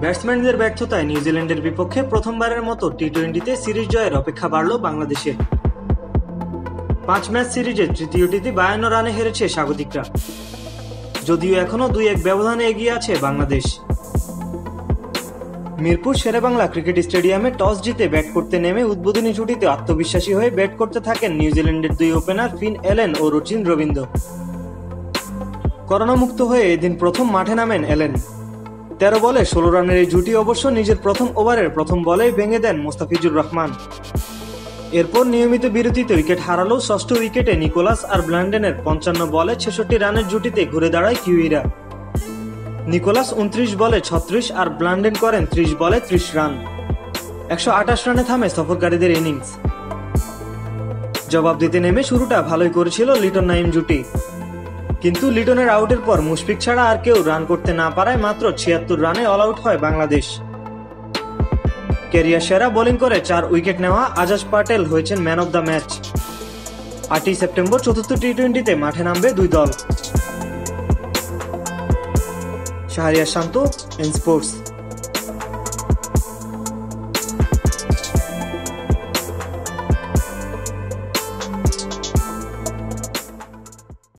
ব্যাটসম্যানদের ব্যর্থতায় নিউজিল্যান্ডের বিপক্ষে প্রথমবারের মতো টি-20তে সিরিজ জয়ের অপেক্ষা বাড়ল বাংলাদেশের। 5 ম্যাচ সিরিজের তৃতীয়টিতে 52 রানে হেরেছে স্বাগতিকরা। যদিও এখনও 2-1 ব্যবধানে এগিয়ে আছে বাংলাদেশ। মিরপুর শেরেবাংলা ক্রিকেট স্টেডিয়ামে টস জিতে ব্যাট করতে নেমে উদ্বোধনী জুটিতে আত্মবিশ্বাসী হয়ে ব্যাট করতে থাকেন নিউজিল্যান্ডের দুই ওপেনার ফিন অ্যালেন ও রুচিন রবীন্দ্র। করোনামুক্ত হয়ে এদিন প্রথম মাঠে নামেন অ্যালেন। 13 বলে 16 রানের এই জুটি অবশ্য নিজের প্রথম ওভারের প্রথম বলেই ভেঙে দেন মোস্তাফিজুর রহমান। এরপর নিয়মিত বিরতিতে উইকেট হারালেও 6ষ্ঠ উইকেটে নিকোলাস আর ব্ল্যান্ডেনের 55 বলে 66 রানের জুটিতে ঘুরে দাঁড়ায় কিউইরা। নিকোলাস 29 বলে 36 আর ব্ল্যান্ডেন করেন 30 বলে 30 রান। 128 রানে থামে সফরকারীদের ইনিংস। জবাব দিতে নেমে শুরুটা ভালোই করেছিল লিটন নাইম জুটি, কিন্তু লিটনের আউটের পর মুশফিক ছাড়া আর কেউ রান করতে না পারায় মাত্র 76 রানে অল আউট হয় বাংলাদেশ। ক্যারিয়ার সেরা বোলিং করে 4 উইকেট নেওয়া আজাজ পাটেল হয়েছেন ম্যান অব দ্য ম্যাচ। 8ই সেপ্টেম্বর 4র্থ টি-20তে মাঠে নামবে দুই দল। Shahriar Shanto, N sports.